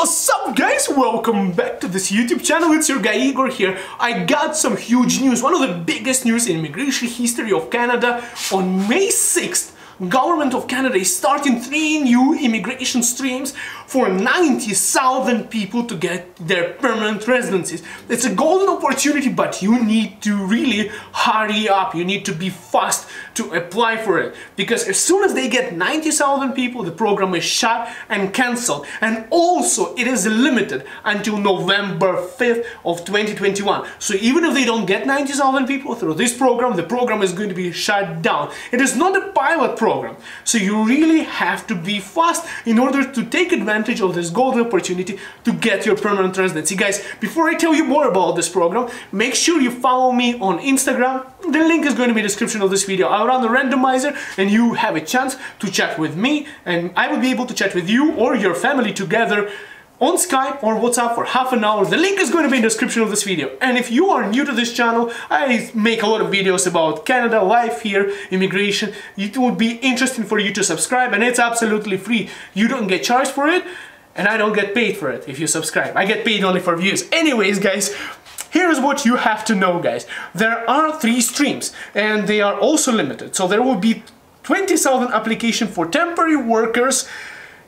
What's up, guys? Welcome back to this YouTube channel. It's your guy Igor here. I got some huge news, one of the biggest news in immigration history of Canada. On May 6th, Government of Canada is starting 3 new immigration streams for 90,000 people to get their permanent residencies. It's a golden opportunity, but you need to really hurry up. You need to be fast to apply for it, because as soon as they get 90,000 people, the program is shut and cancelled. And also, it is limited until November 5th of 2021. So even if they don't get 90,000 people through this program, the program is going to be shut down. It is not a pilot program. So you really have to be fast in order to take advantage of this golden opportunity to get your permanent residency. Guys, before I tell you more about this program, make sure you follow me on Instagram. The link is going to be in the description of this video. I'll run a randomizer and you have a chance to chat with me, and I will be able to chat with you or your family together on Skype or WhatsApp for half an hour. The link is going to be in the description of this video. And if you are new to this channel, I make a lot of videos about Canada, life here, immigration. It would be interesting for you to subscribe, and it's absolutely free. You don't get charged for it, and I don't get paid for it if you subscribe. I get paid only for views. Anyways, guys, here's what you have to know, guys. There are 3 streams, and they are also limited. So there will be 20,000 applications for temporary workers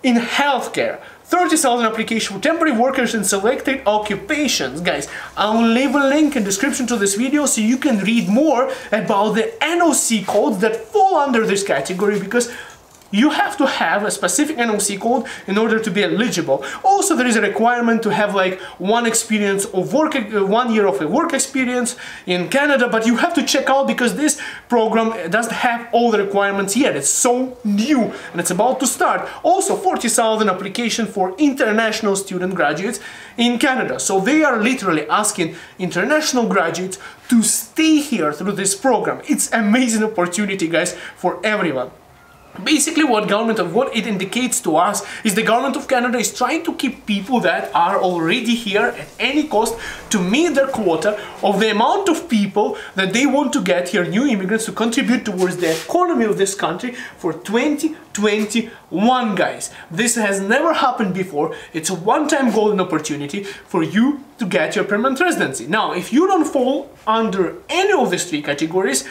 in healthcare, 30,000 applications for temporary workers in selected occupations. Guys, I will leave a link in the description to this video so you can read more about the NOC codes that fall under this category, because you have to have a specific NOC code in order to be eligible. Also, there is a requirement to have like 1 year of a work experience in Canada, but you have to check out because this program doesn't have all the requirements yet. It's so new and it's about to start. Also, 40,000 applications for international student graduates in Canada. So they are literally asking international graduates to stay here through this program. It's an amazing opportunity, guys, for everyone. Basically, what it indicates to us is the government of Canada is trying to keep people that are already here at any cost to meet their quota of the amount of people that they want to get here, new immigrants, to contribute towards the economy of this country for 2021, guys. This has never happened before. It's a one-time golden opportunity for you to get your permanent residency. Now, if you don't fall under any of these 3 categories,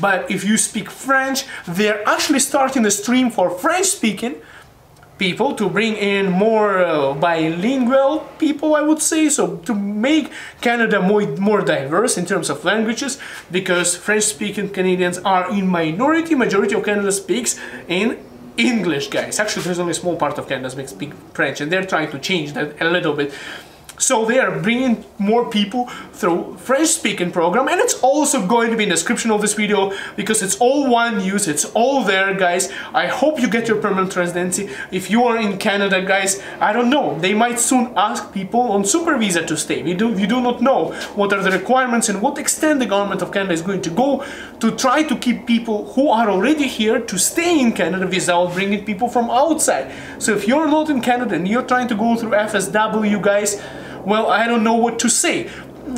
but if you speak French, they're actually starting a stream for French-speaking people to bring in more bilingual people, I would say, so to make Canada more diverse in terms of languages, because French-speaking Canadians are in minority. Majority of Canada speaks in English, guys. Actually, there's only a small part of Canada that speaks French, and they're trying to change that a little bit. So they are bringing more people through French-speaking program, and it's also going to be in the description of this video because it's all one news, it's all there, guys. I hope you get your permanent residency. If you are in Canada, guys, I don't know, they might soon ask people on SuperVisa to stay. You do not know what are the requirements and what extent the government of Canada is going to go to try to keep people who are already here to stay in Canada without bringing people from outside. So if you're not in Canada and you're trying to go through FSW, guys, well, I don't know what to say,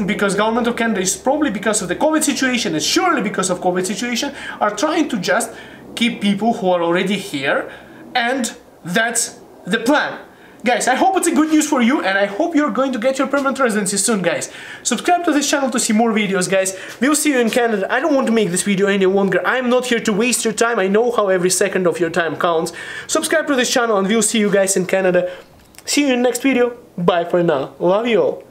because government of Canada is probably because of the COVID situation, and surely because of COVID situation, are trying to just keep people who are already here, and that's the plan. Guys, I hope it's a good news for you, and I hope you're going to get your permanent residency soon, guys. Subscribe to this channel to see more videos, guys. We'll see you in Canada. I don't want to make this video any longer. I'm not here to waste your time. I know how every second of your time counts. Subscribe to this channel and we'll see you guys in Canada. See you in the next video. Bye for now. Love you all.